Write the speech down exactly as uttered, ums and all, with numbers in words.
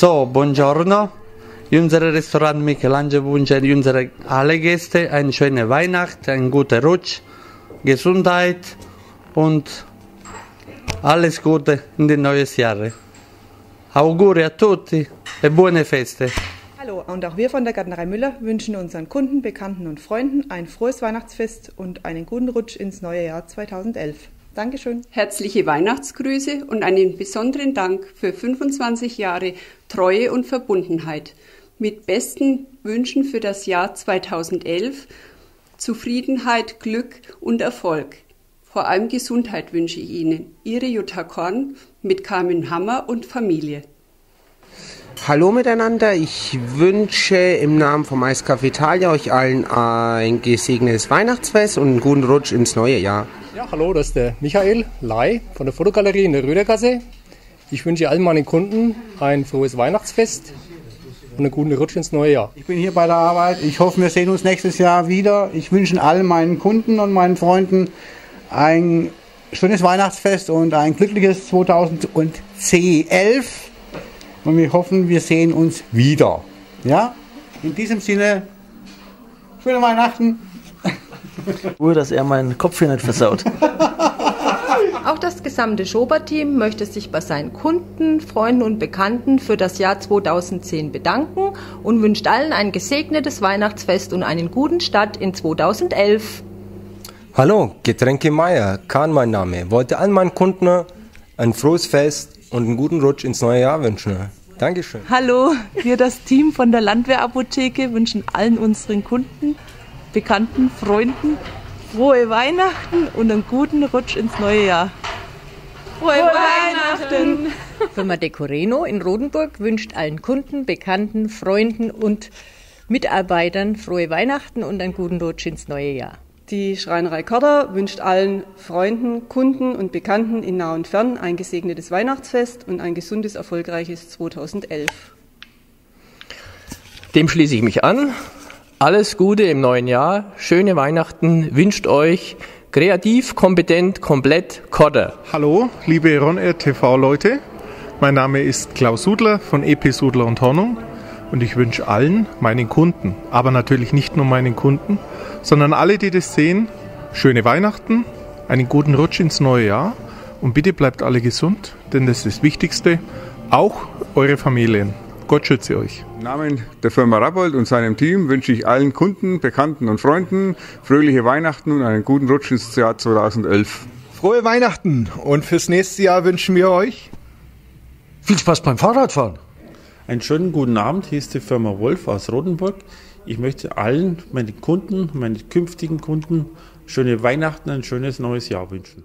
So, buongiorno. Unser Restaurant Michelangelo wünscht unsere alle Gäste eine schöne Weihnacht, einen guten Rutsch, Gesundheit und alles Gute in den neuen Jahren. Auguri a tutti e buone feste. Hallo, und auch wir von der Gärtnerei Müller wünschen unseren Kunden, Bekannten und Freunden ein frohes Weihnachtsfest und einen guten Rutsch ins neue Jahr zweitausendelf. Dankeschön. Herzliche Weihnachtsgrüße und einen besonderen Dank für fünfundzwanzig Jahre Treue und Verbundenheit. Mit besten Wünschen für das Jahr zweitausendelf, Zufriedenheit, Glück und Erfolg. Vor allem Gesundheit wünsche ich Ihnen. Ihre Jutta Korn mit Carmen Hammer und Familie. Hallo miteinander, ich wünsche im Namen vom Eiscafé Italia euch allen ein gesegnetes Weihnachtsfest und einen guten Rutsch ins neue Jahr. Ja, hallo, das ist der Michael Ley von der Fotogalerie in der Rödergasse. Ich wünsche allen meinen Kunden ein frohes Weihnachtsfest und einen guten Rutsch ins neue Jahr. Ich bin hier bei der Arbeit, ich hoffe, wir sehen uns nächstes Jahr wieder. Ich wünsche allen meinen Kunden und meinen Freunden ein schönes Weihnachtsfest und ein glückliches zweitausendelf. Und wir hoffen, wir sehen uns wieder. Ja? In diesem Sinne, schöne Weihnachten. Nur, dass er meinen Kopf hier nicht versaut. Auch das gesamte Schober-Team möchte sich bei seinen Kunden, Freunden und Bekannten für das Jahr zweitausendzehn bedanken und wünscht allen ein gesegnetes Weihnachtsfest und einen guten Start in zweitausendelf. Hallo, Getränke Meier Kahn mein Name. Wollte allen meinen Kunden ein frohes Fest und einen guten Rutsch ins neue Jahr wünschen. Dankeschön. Hallo, wir das Team von der Landwehrapotheke wünschen allen unseren Kunden, Bekannten, Freunden frohe Weihnachten und einen guten Rutsch ins neue Jahr. Frohe, frohe Weihnachten! Firma de Coreno in Rodenburg wünscht allen Kunden, Bekannten, Freunden und Mitarbeitern frohe Weihnachten und einen guten Rutsch ins neue Jahr. Die Schreinerei Körder wünscht allen Freunden, Kunden und Bekannten in nah und fern ein gesegnetes Weihnachtsfest und ein gesundes, erfolgreiches zweitausendelf. Dem schließe ich mich an. Alles Gute im neuen Jahr, schöne Weihnachten, wünscht euch kreativ, kompetent, komplett Codder. Hallo, liebe RonAir T V Leute, mein Name ist Klaus Sudler von E P Sudler und Hornung. Und ich wünsche allen, meinen Kunden, aber natürlich nicht nur meinen Kunden, sondern alle, die das sehen, schöne Weihnachten, einen guten Rutsch ins neue Jahr und bitte bleibt alle gesund, denn das ist das Wichtigste, auch eure Familien. Gott schütze euch. Im Namen der Firma Rabold und seinem Team wünsche ich allen Kunden, Bekannten und Freunden fröhliche Weihnachten und einen guten Rutsch ins Jahr zweitausendelf. Frohe Weihnachten und fürs nächste Jahr wünschen wir euch viel Spaß beim Fahrradfahren. Einen schönen guten Abend, hier ist die Firma Wolf aus Rodenburg. Ich möchte allen meinen Kunden, meinen künftigen Kunden, schöne Weihnachten, ein schönes neues Jahr wünschen.